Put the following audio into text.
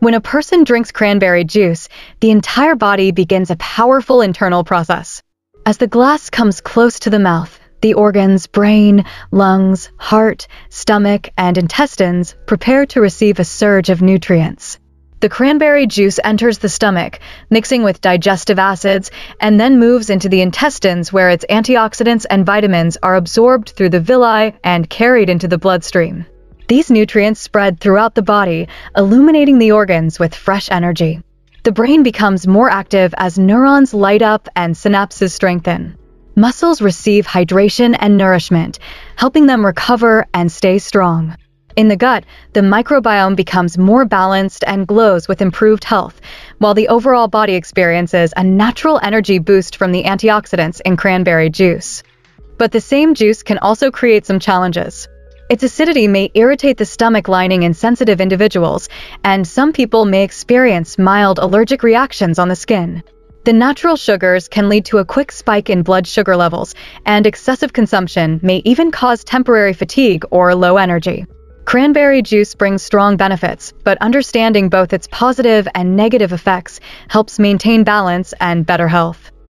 When a person drinks cranberry juice, the entire body begins a powerful internal process. As the glass comes close to the mouth, the organs brain, lungs, heart, stomach, and intestines prepare to receive a surge of nutrients. The cranberry juice enters the stomach, mixing with digestive acids, and then moves into the intestines where its antioxidants and vitamins are absorbed through the villi and carried into the bloodstream. These nutrients spread throughout the body, illuminating the organs with fresh energy. The brain becomes more active as neurons light up and synapses strengthen. Muscles receive hydration and nourishment, helping them recover and stay strong. In the gut, the microbiome becomes more balanced and glows with improved health, while the overall body experiences a natural energy boost from the antioxidants in cranberry juice. But the same juice can also create some challenges. Its acidity may irritate the stomach lining in sensitive individuals, and some people may experience mild allergic reactions on the skin. The natural sugars can lead to a quick spike in blood sugar levels, and excessive consumption may even cause temporary fatigue or low energy. Cranberry juice brings strong benefits, but understanding both its positive and negative effects helps maintain balance and better health.